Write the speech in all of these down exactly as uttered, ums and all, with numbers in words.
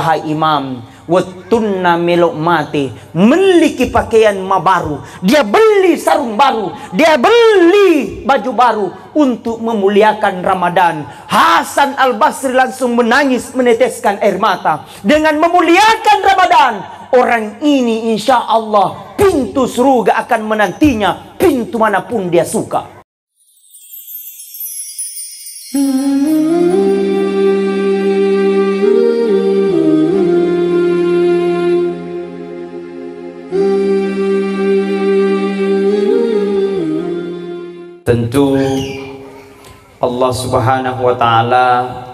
Hai imam, watunna milumati, memiliki pakaian mabaru. Dia beli sarung baru, dia beli baju baru untuk memuliakan Ramadan. Hasan Al-Basri langsung menangis meneteskan air mata. Dengan memuliakan Ramadan, orang ini insya Allah pintu surga akan menantinya, pintu manapun dia suka. Tentu Allah subhanahu wa ta'ala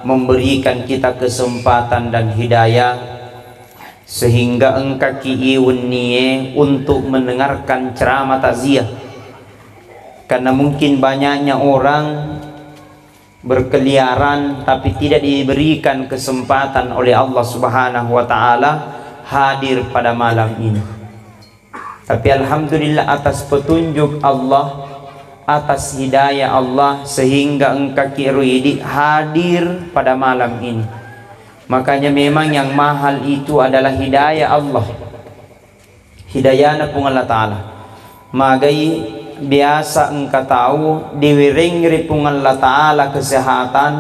memberikan kita kesempatan dan hidayah sehingga engkau kiiwun niye untuk mendengarkan ceramah tazkiyah. Karena mungkin banyaknya orang berkeliaran tapi tidak diberikan kesempatan oleh Allah subhanahu wa ta'ala hadir pada malam ini. Tapi alhamdulillah atas petunjuk Allah, atas hidayah Allah, sehingga engkau kiruidi hadir pada malam ini. Makanya memang yang mahal itu adalah hidayah Allah, hidayahna pun Allah Ta'ala. Magai biasa engkau tahu diwiringri pun Allah Ta'ala kesehatan,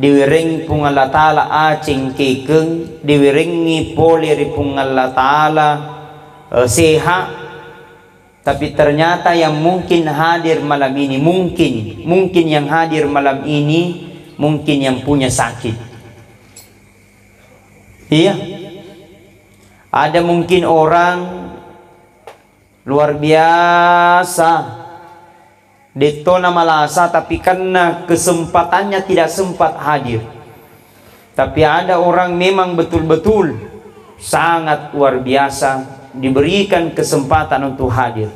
diwiring pun Allah Ta'ala acing kikeng, diwiringi poliri pun Allah Ta'ala uh, sehat. Tapi ternyata yang mungkin hadir malam ini, mungkin, mungkin yang hadir malam ini, mungkin yang punya sakit. Iya. Ada mungkin orang luar biasa, detona malasa, tapi karena kesempatannya tidak sempat hadir. Tapi ada orang memang betul-betul sangat luar biasa, diberikan kesempatan untuk hadir.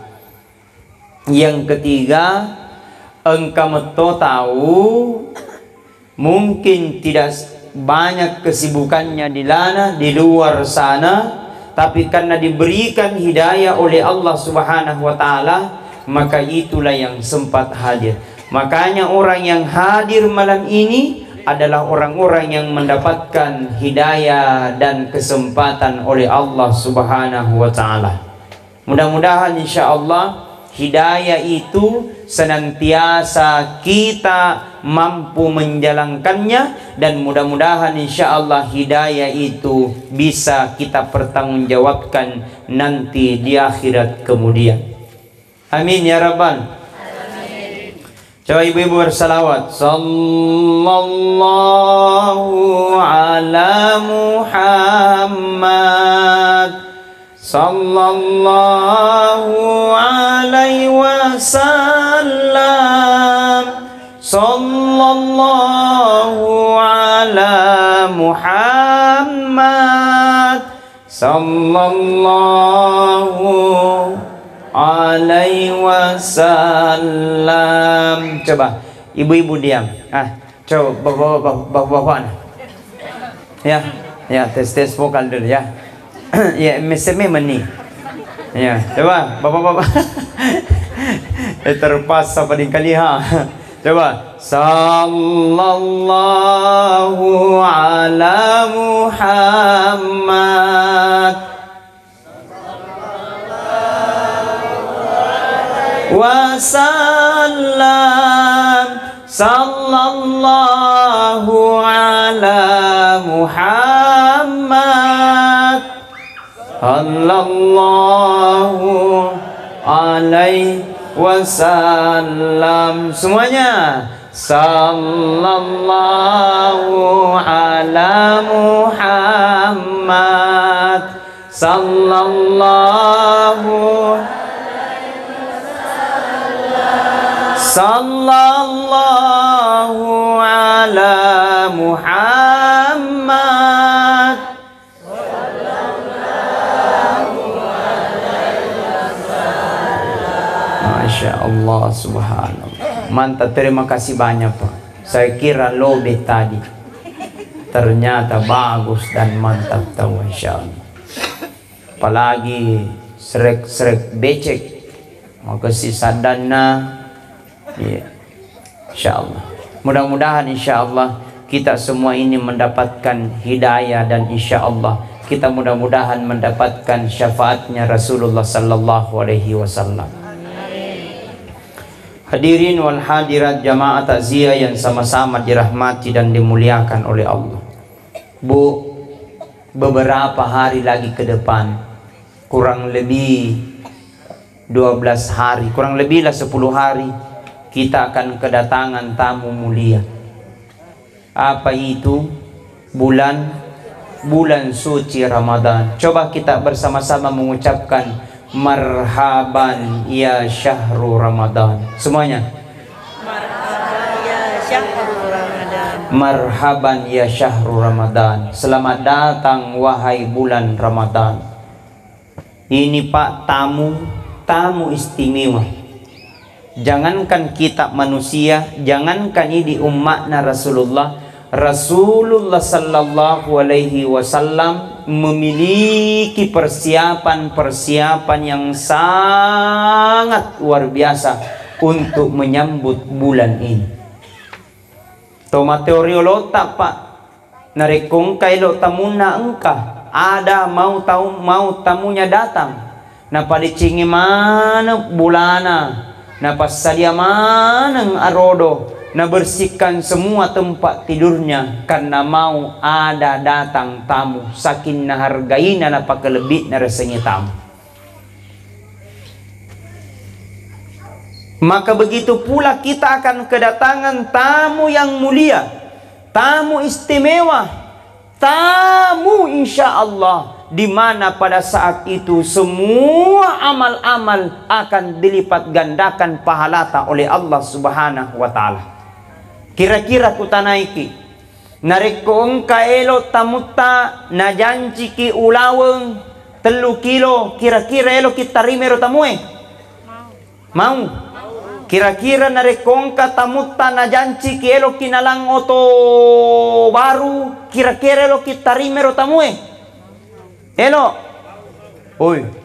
Yang ketiga, engkau meto tahu mungkin tidak banyak kesibukannya di lana, di luar sana, tapi karena diberikan hidayah oleh Allah subhanahu wa ta'ala, maka itulah yang sempat hadir. Makanya orang yang hadir malam ini adalah orang-orang yang mendapatkan hidayah dan kesempatan oleh Allah subhanahu wa ta'ala. Mudah-mudahan insya Allah hidayah itu senantiasa kita mampu menjalankannya, dan mudah-mudahan insya Allah hidayah itu bisa kita pertanggungjawabkan nanti di akhirat kemudian. Amin ya rabbal. Coba ibu-ibu bersalawat. Sallallahu ala Muhammad, sallallahu alaihi wasallam, sallallahu ala Muhammad, sallallahu alaihi wasallam. Coba ibu-ibu diam. Ah, coba bapak-bapak. Ya, ya, tes-tes vokal dulu ya. Ya, M S M meni. Ya, coba bapak-bapak. Terpaksa barangkali ha. Coba sallallahu ala Muhammad wasallam, sallallahu ala Muhammad, sallallahu alaihi wasallam. Semuanya sallallahu ala Muhammad, sallallahu sallallahu ala Muhammad, sallallahu alaihi wasallam. Masya Allah, subhanallah. Mantap, terima kasih banyak Pak. Saya kira lobe tadi, ternyata bagus dan mantap tahu insya Allah. Apalagi srek-srek becek, makasih sadana. Ya, yeah. Insya Allah. Mudah-mudahan insya Allah kita semua ini mendapatkan hidayah, dan insya Allah kita mudah-mudahan mendapatkan syafaatnya Rasulullah sallallahu alaihi wasallam. Hadirin wal hadirat jamaah takziah yang sama-sama dirahmati dan dimuliakan oleh Allah. Bu, beberapa hari lagi ke depan, kurang lebih dua belas hari, kurang lebihlah sepuluh hari, kita akan kedatangan tamu mulia. Apa itu? Bulan bulan suci Ramadan. Coba kita bersama-sama mengucapkan marhaban ya syahrul Ramadan. Semuanya. Marhaban ya syahrul Ramadan. Marhaban ya syahrul Ramadan. Selamat datang wahai bulan Ramadan. Ini Pak, tamu tamu istimewa. Jangankan kita manusia, jangankan ini umatna Rasulullah, Rasulullah sallallahu alaihi wasallam memiliki persiapan-persiapan yang sangat luar biasa untuk menyambut bulan ini. Tomateori lo tak Pak, narekongkai lo tamuna engkah, ada mau tahu mau tamunya datang. Nah pada cingi mana bulana, nah pas sadia manang arodo. Nah bersihkan semua tempat tidurnya karena mau ada datang tamu. Sakin nah hargai nah napa kelebih nah resengi tamu. Maka begitu pula kita akan kedatangan tamu yang mulia, tamu istimewa, tamu insya Allah, di mana pada saat itu semua amal-amal akan dilipat gandakan pahalata oleh Allah Subhanahu wa Ta'ala. Kira-kira kutanaiki narekong kaelo tamuta na janji ki ulaweng telu kilo, kira-kira elo kita rimero tamue mau, kira-kira narekong ka tamuta na janji ki elo kinalang oto baru, kira-kira elo kita rimero tamue elo oi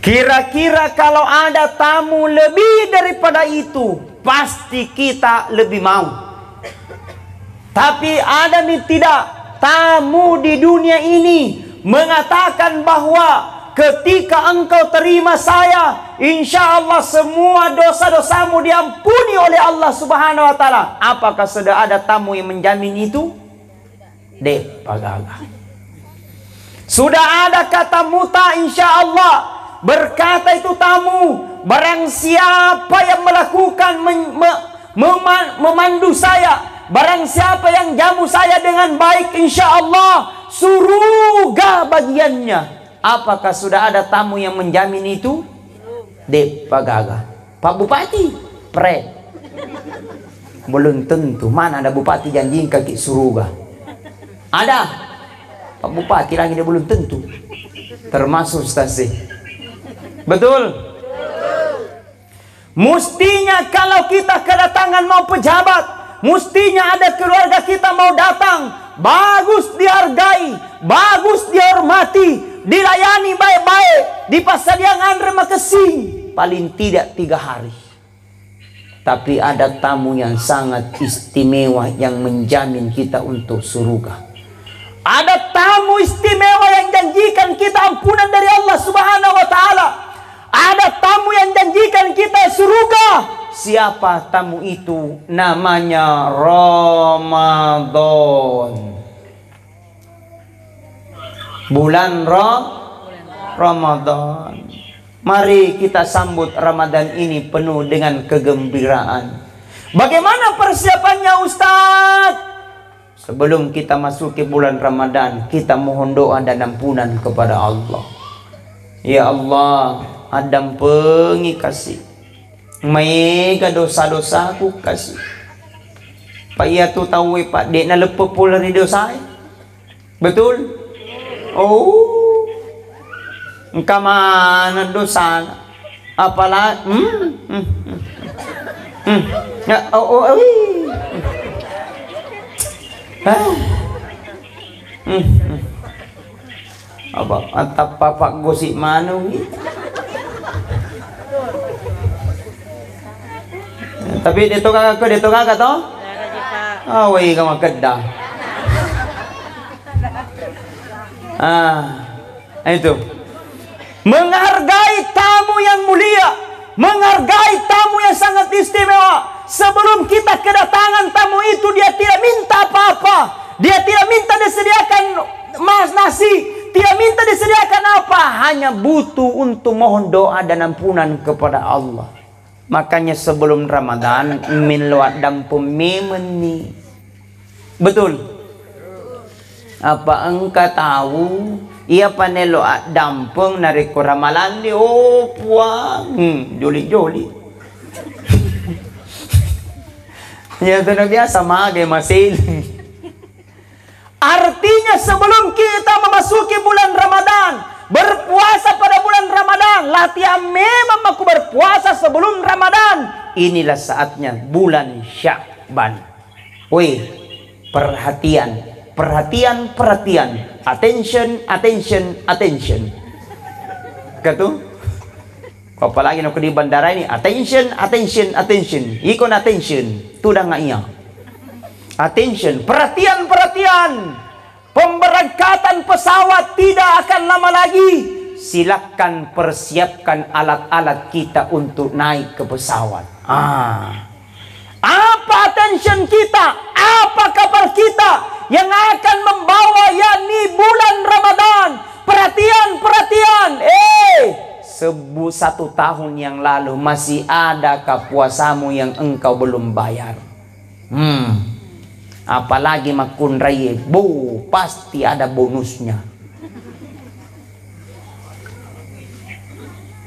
kira-kira kalau ada tamu lebih daripada itu, pasti kita lebih mau. Tapi ada nih tidak, tamu di dunia ini mengatakan bahwa ketika engkau terima saya, insya Allah semua dosa-dosamu diampuni oleh Allah Subhanahu wa Ta'ala. Apakah sudah ada tamu yang menjamin itu? Deh, pagalah. Sudah ada kata muta insya Allah. Berkata itu tamu, barang siapa yang melakukan mem mem memandu saya, barang siapa yang jamu saya dengan baik, insya Allah surga bagiannya. Apakah sudah ada tamu yang menjamin itu? Depagaga Pak Bupati pre belum tentu, mana ada bupati janjiin kaki surga. Ada Pak Bupati lagi dia belum tentu, termasuk stasi. Betul? Betul. Mestinya kalau kita kedatangan mau pejabat, mestinya ada keluarga kita mau datang, bagus dihargai, bagus dihormati, dilayani baik-baik, dipasadiangan remakesing paling tidak tiga hari. Tapi ada tamu yang sangat istimewa yang menjamin kita untuk surga. Ada tamu istimewa yang janjikan kita ampunan dari Allah Subhanahu wa Ta'ala. Ada tamu yang janjikan kita surga. Siapa tamu itu? Namanya Ramadan. Bulan Ra Ramadan. Mari kita sambut Ramadan ini penuh dengan kegembiraan. Bagaimana persiapannya Ustadz? Sebelum kita masuk ke bulan Ramadan, kita mohon doa dan ampunan kepada Allah. Ya Allah, Adam pengi kasih, mega dosa-dosa aku kasih. Pak iya tu tahu Pak Dek na lepe pula ni dosa. Betul? Oh, engkau mana dosa? Apalah? Hmm, hmm, hmm. Ya, oh, oh, oh. Hah? Hmm, hmm. Apa atap papak gosip manu? Tapi dito kakak ko, dito kakak to? Away ka magkada. Ah, itu. Menghargai tamu yang mulia, menghargai tamu yang sangat istimewa. Sebelum kita kedatangan tamu itu, dia tidak minta apa-apa. Dia tidak minta disediakan mas nasi, tidak minta disediakan apa, hanya butuh untuk mohon doa dan ampunan kepada Allah. Makanya sebelum Ramadan min luat dan pemimeni. Betul. Apa engkau tahu ia panelo dampeng nariko Ramadan di oh puang hmm, joli-joli. Ya itu biasa mage masih. Artinya sebelum kita memasuki bulan Ramadan, berpuasa pada bulan Ramadan, latihan memang aku berpuasa sebelum Ramadan. Inilah saatnya bulan Sya'ban. Woi, perhatian, perhatian, perhatian. Attention, attention, attention. Ketu? Apalagi nak di bandara ini, attention, attention, attention. Ikon attention, tudang ngaiya. Attention, perhatian, perhatian. Pemberangkatan pesawat tidak akan lama lagi. Silakan persiapkan alat-alat kita untuk naik ke pesawat. Ah. Apa attention kita? Apa kabar kita yang akan membawa yakni bulan Ramadan? Perhatian, perhatian. Eh, sebu satu tahun yang lalu masih adakah puasamu yang engkau belum bayar? Hmm. Apalagi makun raya, bu, pasti ada bonusnya.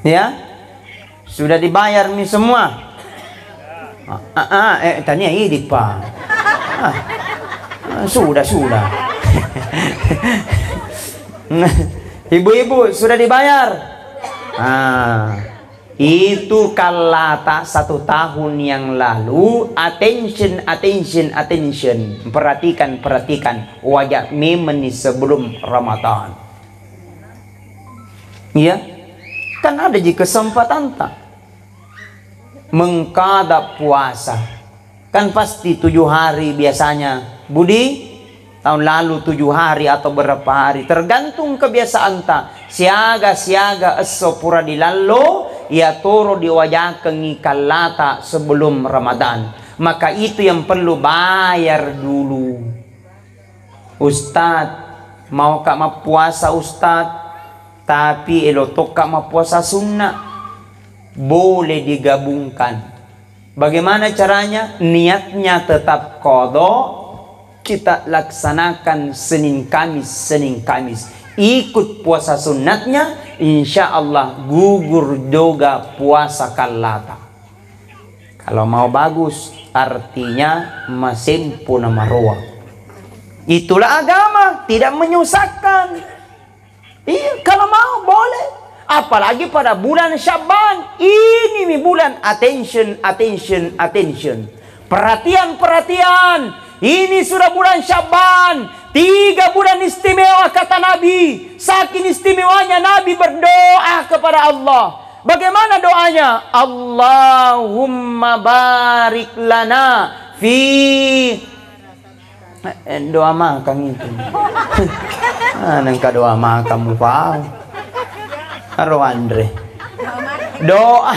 Ya, sudah dibayar nih semua. Ah, ah, ah eh, tanya ini pak. Ah, ah, sudah, sudah. Ibu-ibu sudah dibayar. Ah. Itu kalata satu tahun yang lalu. Attention, attention, attention. Perhatikan, perhatikan. Wajah memeni sebelum Ramadan. Ya, kan ada di kesempatan tak mengkada puasa. Kan pasti tujuh hari biasanya. Budi tahun lalu tujuh hari atau berapa hari, tergantung kebiasaan tak. Siaga-siaga esopura di lalu, ia toro di wajah kengikalata sebelum Ramadan. Maka itu yang perlu bayar dulu. Ustadz, mau kak ma puasa Ustadz, tapi elotok kak ma puasa sunnah. Boleh digabungkan. Bagaimana caranya? Niatnya tetap qadha, kita laksanakan Senin Kamis, Senin Kamis. Ikut puasa sunatnya, insya Allah gugur juga puasa kalata. Kalau mau bagus, artinya masin puna marwa. Itulah agama, tidak menyusahkan. Iya, kalau mau boleh. Apalagi pada bulan Sya'ban, ini nih bulan attention, attention, attention. Perhatian, perhatian. Ini sudah bulan Sya'ban, tiga bulan istimewa kata Nabi. Saking istimewanya Nabi berdoa kepada Allah. Bagaimana doanya? Allahumma barik lana fi. Doa makan itu. Nengka doa makan mufal. Haro Andre. Doa.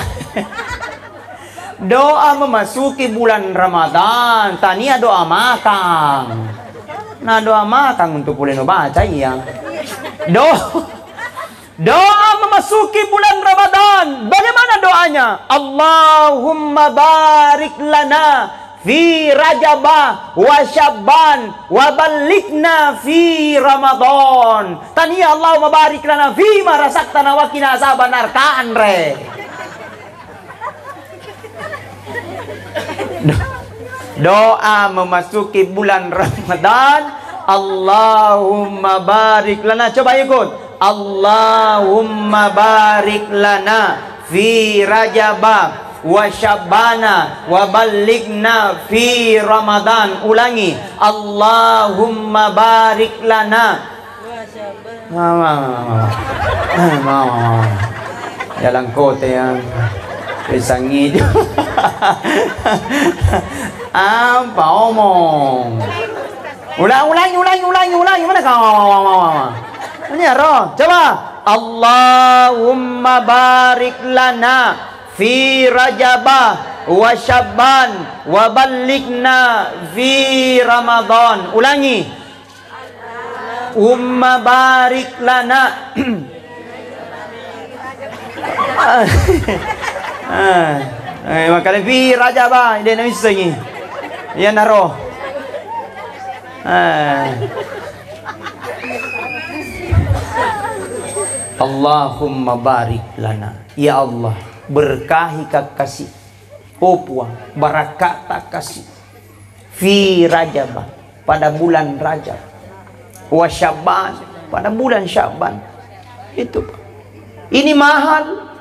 Doa memasuki bulan Ramadan, tania doa makan. Nah doa makan untuk boleh baca iya. Doa, doa memasuki bulan Ramadan. Bagaimana doanya? Allahumma barik lana fi rajabah wa syabban wabalikna fi ramadhan. Tania Allahumma barik lana fi marasaktan wa qina azaban nar kanre. Doa memasuki bulan Ramadan. Allahumma barik lana. Coba ikut. Allahumma barik lana fi rajabah wa syabana wa baligna fi Ramadan. Ulangi. Allahumma barik lana. Mama, mama, mama. Jalan kota yang pisang hijau. Apa omong? Ulang, ulang, ulang, ulang, ulang. Gimana kau? Ini roh. Coba. Allahumma barik lana fi rajabah wa syabban wabalikna fi ramadhan. Ulangi. Allahumma barik lana. Eh, makanya fi rajabah. Dia nak bisa ni. Dia nak roh. Ah. Allahumma barik lana. Ya Allah, berkahi kak kasih Papua, barakat tak kasih fi rajabah, pada bulan Rajab, wa syabban, pada bulan Syabban. Itu Pak. Ini mahal.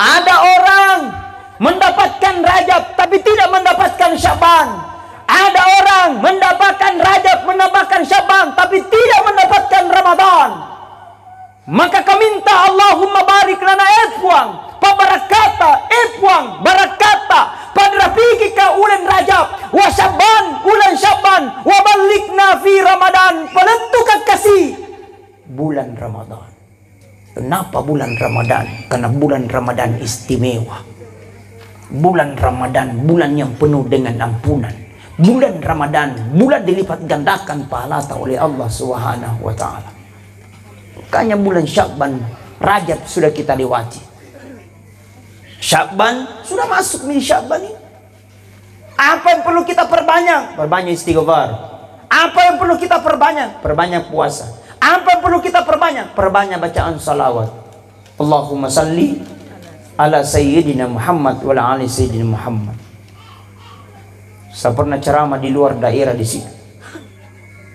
Ada orang mendapatkan Rajab tapi tidak mendapatkan Syabban. Ada orang mendapatkan Rajab, mendapatkan Syabban, tapi tidak mendapatkan Ramadan. Maka kau minta Allahumma barik lana efwang, pabarakata efwang, barakata, padrafiki ka ulan Rajab, wa Syabban, ulan Syabban, wa balikna fi Ramadan, penentukan kasih bulan Ramadan. Kenapa bulan Ramadan? Karena bulan Ramadan istimewa. Bulan Ramadan, bulan yang penuh dengan ampunan. Bulan Ramadan, bulan dilipat gandakan pahala oleh Allah Subhanahu wa taala. Makanya bulan Syabban, Rajab sudah kita lewati. Syabban sudah masuk nih Syabban ini. Apa yang perlu kita perbanyak? Perbanyak istighfar. Apa yang perlu kita perbanyak? Perbanyak puasa. Apa yang perlu kita perbanyak? Perbanyak bacaan salawat. Allahumma salli ala sayyidina Muhammad wa ala ali sayyidina Muhammad. Saya pernah ceramah di luar daerah di sini.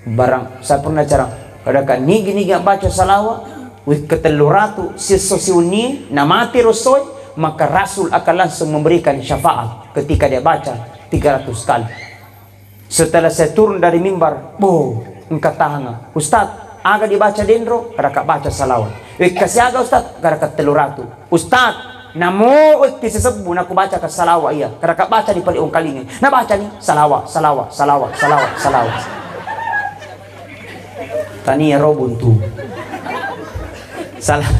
Barang saya pernah ceramah. Kadang-kadang ni gini gak baca salawat, wih keteluratu sisosiuni namati rasul, maka Rasul akan langsung memberikan syafaat ketika dia baca tiga ratus kali. Setelah saya turun dari mimbar, boh, engkau tahan. Ustaz, agak dibaca dendro, kadang-kadang baca salawat. Wih kasih agak Ustaz, kadang-kadang teluratu. Ustaz, namu uti sesebu nak baca ke salawat iya. Kerana baca di paling kali ini. Nak baca ni salawat, salawat, salawat, salawat, salawat. Tania robun tu. Salah,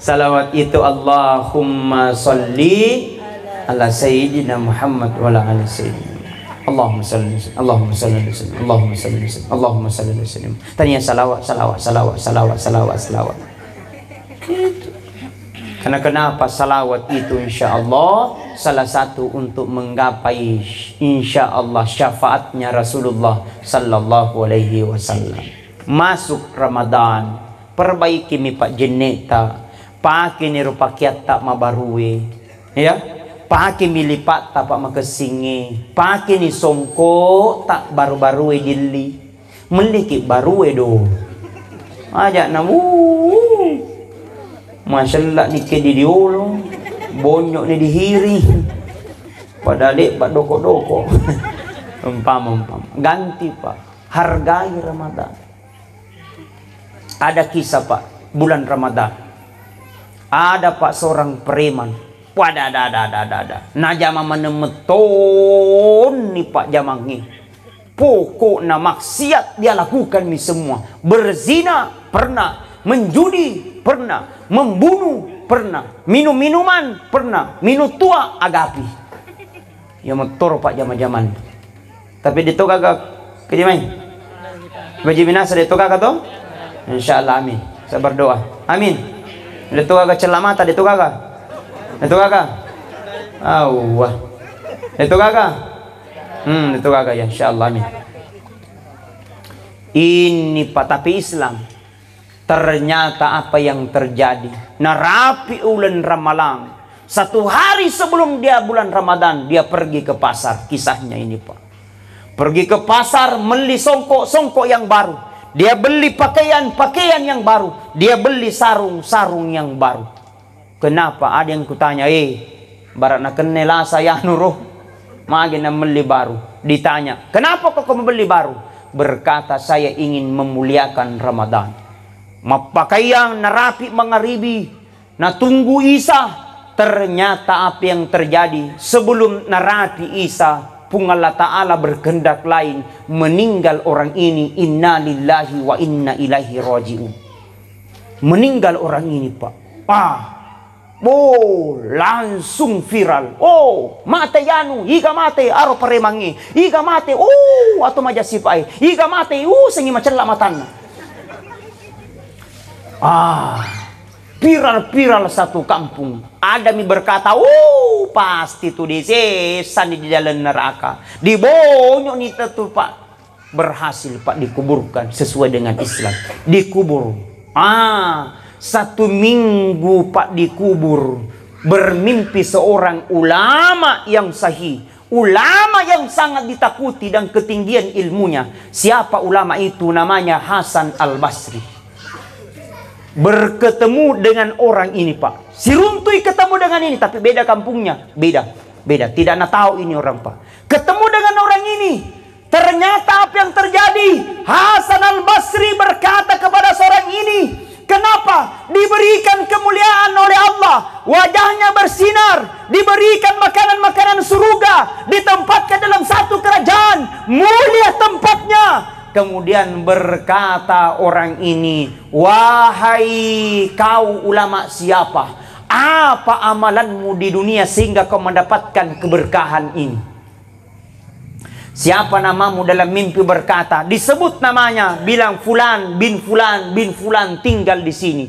salawat itu Allahumma salli ala sayyidina Muhammad wa ala ali sayyidina. Allahumma salli, Allahumma salli, Allahumma salli, Allahumma salli. Tania salawat, salawat, salawat, salawat, salawat, salawat. Karena kenapa salawat itu insya Allah salah satu untuk menggapai insya Allah syafaatnya Rasulullah Sallallahu Alaihi Wasallam. Masuk Ramadan, perbaiki mi pak jeneta, pakai ni rupa kiat tak mabarui, ya, pakai mi lipat tak pak makesingi, pakai ni songko tak baru-barui jeli, meliki barui do, ajak namu. Masya Allah ni ke di diolo, bonyok ni dihiri. Padahal dek pak doko-doko. Umpam-umpam. Ganti pak. Hargai Ramadan. Ada kisah pak, bulan Ramadan. Ada pak seorang preman. Wadadadadadada. Nah jama menemeton ni pak jamang ni. Pokok na maksiat dia lakukan ni semua. Berzina pernah, menjudi pernah, membunuh pernah, minum minuman pernah, minum tua agapi. Ya motor pak jaman-jaman. Tapi dia tu kagak kejamai. Bagi binasa dia tu kagak tu. Insyaallah amin. Saya berdoa. Amin. Dia tu kagak celah mata dia tu kagak. Dia tu kagak. Allah. Dia tu kagak. Hmm, dia tu kagak ya insyaallah amin. Ini pak tapi Islam. Ternyata apa yang terjadi? Narapi ulen Ramalang. Satu hari sebelum dia bulan Ramadan, dia pergi ke pasar. Kisahnya ini pak. Pergi ke pasar, beli songkok-songkok yang baru. Dia beli pakaian-pakaian yang baru. Dia beli sarung-sarung yang baru. Kenapa? Ada yang kutanya, eh, barat nak kenela saya nuruh. Makin nak beli baru. Ditanya, kenapa kau membeli baru? Berkata, saya ingin memuliakan Ramadan. Mapakaiang narapi mengaribi, na tunggu Isa, Ternyata apa yang terjadi sebelum narati Isa, pungallah Ta'ala berkehendak lain, meninggal orang ini, inna lillahi wa inna ilaihi raji'un. Meninggal orang ini, Pak. Ah, oh, langsung viral. Oh, mate yanu, iga mate aro paremangi, iga mate, oh, atau majasipai, iga mate, oh, sengi macam lamatan. Ah, viral-viral satu kampung. Adami berkata, "Uh, pasti tuh disesan di jalan neraka. Dibonyok nih tuh, Pak." Berhasil, Pak, dikuburkan sesuai dengan Islam. Dikubur. Ah, satu minggu, Pak, dikubur. Bermimpi seorang ulama yang sahih, ulama yang sangat ditakuti dan ketinggian ilmunya. Siapa ulama itu? Namanya Hasan Al-Basri. Berketemu dengan orang ini, Pak. Si Runtui ketemu dengan ini, tapi beda kampungnya. Beda, beda. Tidak nak tahu ini orang, Pak. Ketemu dengan orang ini. Ternyata apa yang terjadi? Hasan Al-Basri berkata kepada seorang ini, kenapa diberikan kemuliaan oleh Allah? Wajahnya bersinar, diberikan makanan-makanan surga, ditempatkan dalam satu kerajaan, mulia tempatnya. Kemudian berkata orang ini, wahai kau ulama siapa, apa amalanmu di dunia sehingga kau mendapatkan keberkahan ini? Siapa namamu? Dalam mimpi berkata, disebut namanya, bilang fulan bin fulan bin fulan tinggal di sini.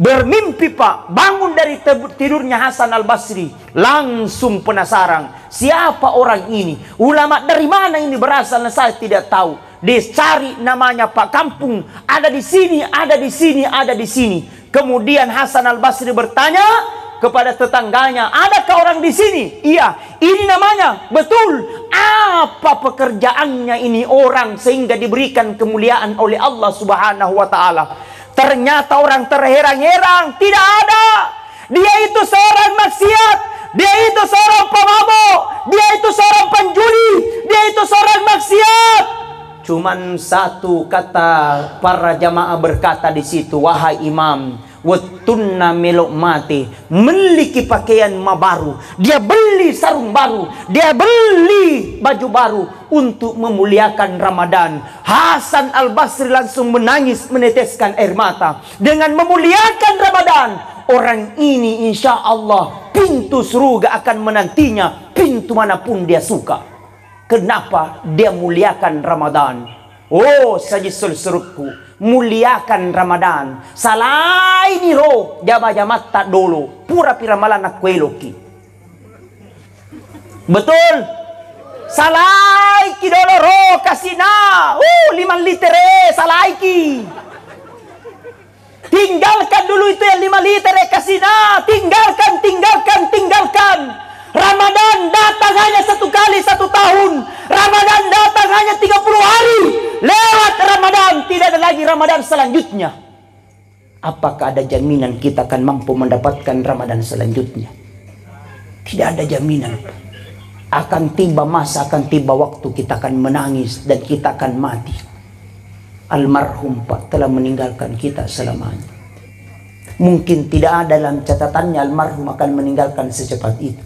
Bermimpi, Pak. Bangun dari tidurnya Hasan Al-Basri, langsung penasaran, siapa orang ini? Ulama dari mana ini berasal? Saya tidak tahu. Dicari namanya, Pak. Kampung ada di sini, ada di sini, ada di sini. Kemudian Hasan Al-Basri bertanya kepada tetangganya, adakah orang di sini? Iya, ini namanya. Betul. Apa pekerjaannya ini orang sehingga diberikan kemuliaan oleh Allah Subhanahu wa Ta'ala? Ternyata orang terherang-herang, tidak ada. Dia itu seorang maksiat, dia itu seorang pemabuk, dia itu seorang penjudi, dia itu seorang maksiat. Cuman satu kata para jamaah berkata di situ, wahai imam, watunna melok mati, memiliki pakaian mabaru. Dia beli sarung baru, dia beli baju baru untuk memuliakan Ramadan. Hasan Al-Basri langsung menangis meneteskan air mata dengan memuliakan Ramadan. Orang ini insya Allah pintu surga akan menantinya, pintu manapun dia suka. Kenapa dia muliakan Ramadan? Oh, sajisul surutku, muliakan Ramadan. Salaini roh, jama-jama tak dolo, pura-pira malana kueloki. Betul? Salaiki dolo roh, kasina. Uh, liman litere, salaiki. Tinggalkan dulu itu yang lima litere, kasina. Tinggalkan, tinggalkan, tinggalkan. Ramadan datang hanya satu kali satu tahun. Ramadan datang hanya tiga puluh hari. Lewat Ramadan tidak ada lagi Ramadan selanjutnya. Apakah ada jaminan kita akan mampu mendapatkan Ramadan selanjutnya? Tidak ada jaminan. Akan tiba masa, akan tiba waktu kita akan menangis dan kita akan mati. Almarhum, Pak, telah meninggalkan kita selamanya. Mungkin tidak ada dalam catatannya almarhum akan meninggalkan secepat itu.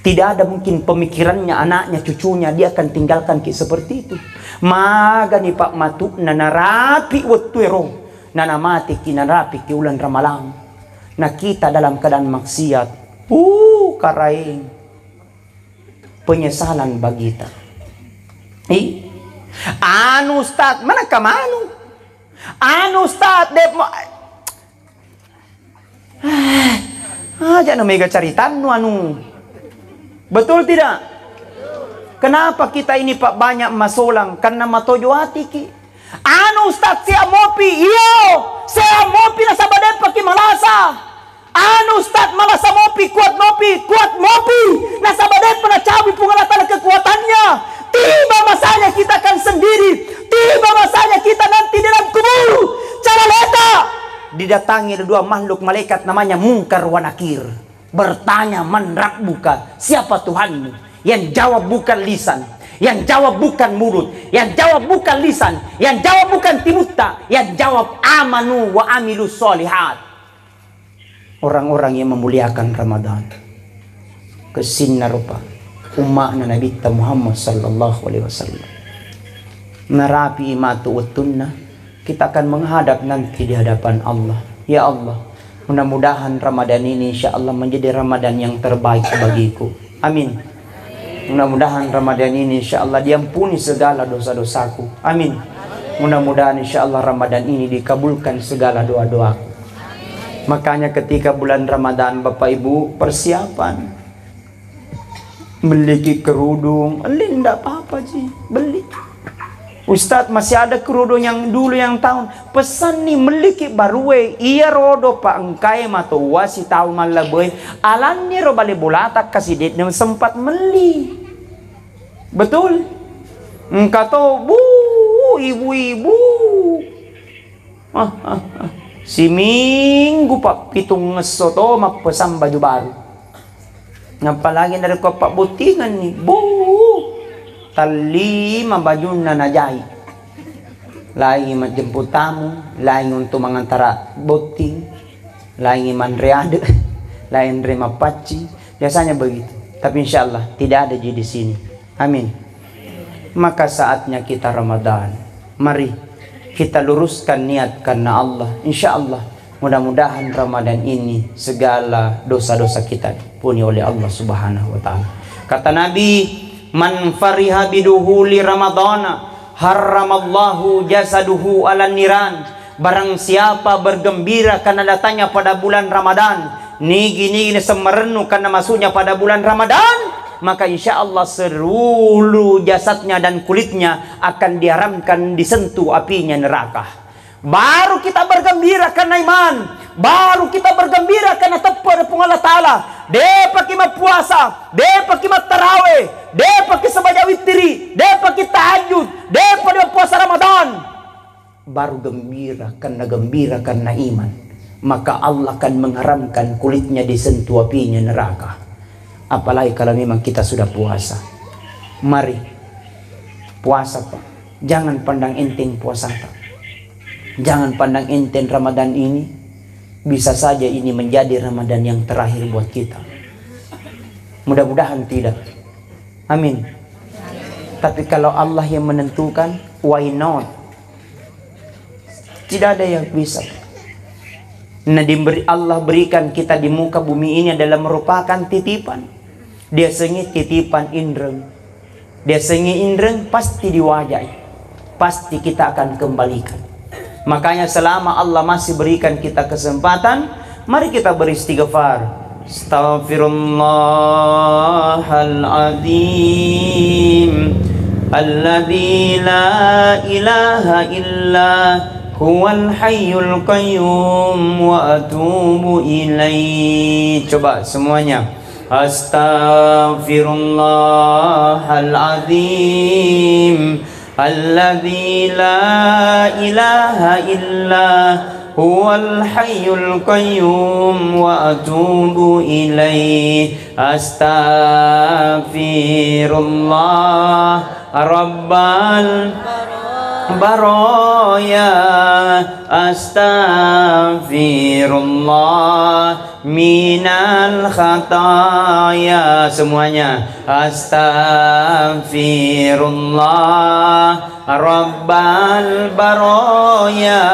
Tidak ada mungkin pemikirannya, anaknya, cucunya, dia akan tinggalkan kayak seperti itu. Maga nih, Pak, matuk nana rapi waktu ero, nana mati kina rapi ki ulan ramalang. Nah, kita dalam keadaan maksiat, uh, karaing, penyesalan bagi kita. Eh, anu ustad, mana kamanu? Anu ustad, dep. Ah, jangan mega caritan nu anu. Betul tidak? Kenapa kita ini, Pak, banyak masolang? Karena matojo hati ki. Anu ustaz saya mopi, iyo, saya mopi nasabade pakai malasa. Anu ustaz malasa mopi, kuat mopi, kuat mopi. Nasabade pernah cabi pengalatan kekuatannya. Tiba masanya kita akan sendiri. Tiba masanya kita nanti dalam kubur. Cara letak didatangi dua makhluk malaikat namanya Mungkar Wanakir. Bertanya menrak buka, siapa Tuhanmu? Yang jawab bukan lisan, yang jawab bukan mulut, yang jawab bukan lisan, yang jawab bukan timutta, yang jawab amanu wa amilu solihat. Orang-orang yang memuliakan Ramadan. kesinna rupa umma'na Nabi Muhammad sallallahu alaihi wasallam. Narapi imatu utunna, kita akan menghadap nanti di hadapan Allah. Ya Allah, mudah-mudahan Ramadan ini insyaallah menjadi Ramadan yang terbaik bagiku. Amin. Mudah-mudahan Ramadan ini insyaallah diampuni segala dosa-dosaku. Amin. Mudah-mudahan insyaallah Ramadan ini dikabulkan segala doa-doaku. Makanya ketika bulan Ramadan Bapak Ibu persiapan, beli kerudung, beli enggak apa-apa sih, beli. Ustadz masih ada kerudung yang dulu yang tahun pesan nih meliki baruwe iya rodo pak engkai matuwa si tahu malah boy alannya robale bulatak kasih dit dan sempat meli betul engkau tuh bu ibu-ibu ah, ah, ah. Si minggu pak pitung ngesoto mak pesan baju baru apalagi dari kopak butingan nih bu talima baju nanajai lagi menjemput tamu lagi untuk mengantara boting lagi mandriade lagi nerima paci biasanya begitu tapi insyaallah tidak ada di sini. Amin. Maka saatnya kita Ramadan, mari kita luruskan niat karena Allah. Insyaallah mudah-mudahan Ramadan ini segala dosa-dosa kita diampuni oleh Allah subhanahu wa ta'ala. Kata Nabi, man fariha biduhuli ramadhana harramallahu jasaduhu ala niran. Barang siapa bergembira karena datangnya pada bulan Ramadan, nigi-nigi semerenung karena masuknya pada bulan Ramadan, maka insya Allah seluruh jasadnya dan kulitnya akan diharamkan disentuh apinya neraka. Baru kita bergembira karena iman, baru kita bergembira karena tepat pengalah ta'ala. Depa kima puasa, depa kima taraweh, depa sebagai witiri, depa kita tahajud, depa dia puasa Ramadan. Baru gembira karena gembira karena iman, maka Allah akan mengharamkan kulitnya disentuh apinya neraka. Apalagi kalau memang kita sudah puasa. Mari puasa Pak, jangan pandang enteng puasa Pak. Jangan pandang enteng Ramadan ini. Bisa saja ini menjadi Ramadan yang terakhir buat kita. Mudah-mudahan tidak. Amin. Tapi kalau Allah yang menentukan, why not? Tidak ada yang bisa. Nah, diberi Allah berikan kita di muka bumi ini adalah merupakan titipan. Dia sengit titipan indreng. Dia sengit indreng pasti diwajai. Pasti kita akan kembalikan. Makanya selama Allah masih berikan kita kesempatan, mari kita beristighfar. Astaghfirullahaladzim, alladzi la ilaha illa huwal hayyul qayyum wa atubu ilaih. Coba semuanya. Astaghfirullahaladzim, alladzi la ilaha illa huwal hayyul qayyum wa atubu ilaih. Astaghfirullah rabbal baraya, astaghfirullah minal khataya. Semuanya astaghfirullah rabbal baraya,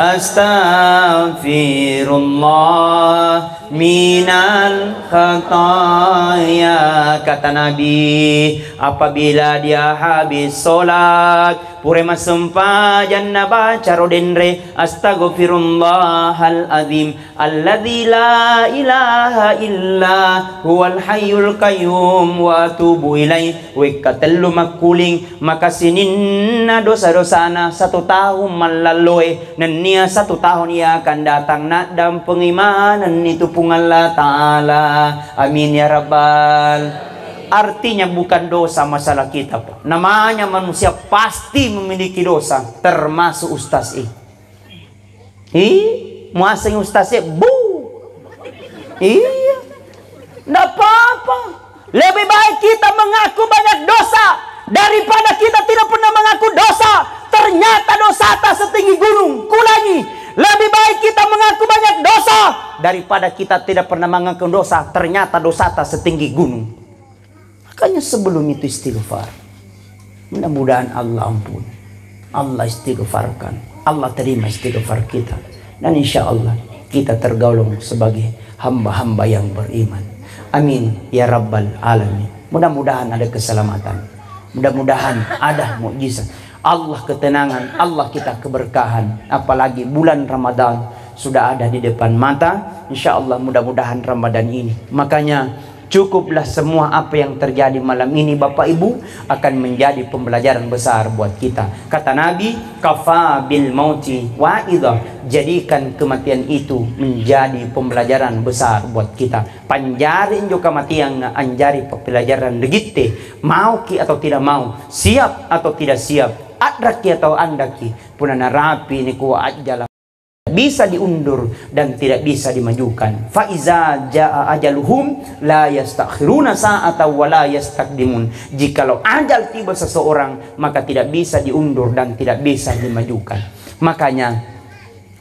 astaghfirullah minal khataya. Kata Nabi, apabila dia habis solat, purema sempa janna baca rodenre astaghfirullahaladzim, alladzi la ilaha illa huwal hayyul qayyum wa atubu ilaih. Wekatellu makuling makasininna dosa-dosana satu tahun malaloi nen nia satu tahun ia akan datang nak dan pengimanan itu pungallah ta'ala. Amin ya rabbal. Artinya bukan dosa masalah kita Pak. Namanya manusia pasti memiliki dosa, termasuk Ustaz E. Ih, muasanya Ustaz E bu. Iya, nggak apa-apa. Lebih baik kita mengaku banyak dosa daripada kita tidak pernah mengaku dosa. Ternyata dosa tak setinggi gunung. Kulangi, Lebih baik kita mengaku banyak dosa daripada kita tidak pernah mengaku dosa, ternyata dosa tak setinggi gunung. Makanya sebelum itu istighfar. Mudah-mudahan Allah ampun, Allah istighfarkan, Allah terima istighfar kita, dan insya Allah kita tergolong sebagai hamba-hamba yang beriman. Amin ya rabbal alamin. Mudah-mudahan ada keselamatan, mudah-mudahan ada mukjizat Allah, ketenangan Allah, kita keberkahan. Apalagi bulan Ramadan sudah ada di depan mata. Insya Allah mudah-mudahan Ramadan ini. Makanya cukuplah semua apa yang terjadi malam ini, Bapak Ibu, akan menjadi pembelajaran besar buat kita. Kata Nabi, kafa bil mauti wa'idah. Jadikan kematian itu menjadi pembelajaran besar buat kita. Panjarin juga kematian anjari pembelajaran legite. Mau ki atau tidak mau, siap atau tidak siap, adraki atau andaki, punana rapi niku ajalah. Bisa diundur dan tidak bisa dimajukan. Fa iza jaa ajaluhum la yastakhiruna sa'ata wa la yastaqdimun. Jikalau ajal tiba seseorang, maka tidak bisa diundur dan tidak bisa dimajukan. Makanya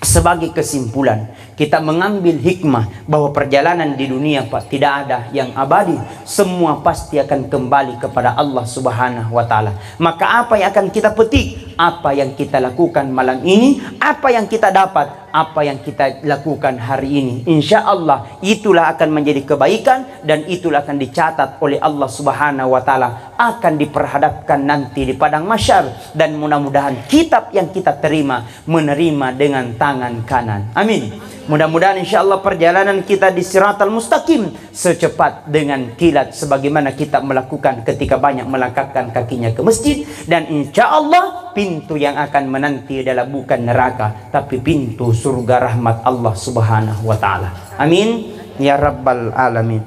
sebagai kesimpulan, kita mengambil hikmah bahwa perjalanan di dunia Pak tidak ada yang abadi. Semua pasti akan kembali kepada Allah Subhanahu wa taala. Maka apa yang akan kita petik, apa yang kita lakukan malam ini, apa yang kita dapat, apa yang kita lakukan hari ini, insya Allah itulah akan menjadi kebaikan, dan itulah akan dicatat oleh Allah Subhanahu wa ta'ala, akan diperhadapkan nanti di padang mahsyar. Dan mudah-mudahan kitab yang kita terima, menerima dengan tangan kanan. Amin. Mudah-mudahan insya Allah perjalanan kita di shiratal mustaqim secepat dengan kilat, sebagaimana kita melakukan ketika banyak melangkahkan kakinya ke masjid. Dan insya Allah pintu yang akan menanti adalah bukan neraka, tapi pintu surga rahmat Allah Subhanahu wa ta'ala. Amin ya rabbal alamin.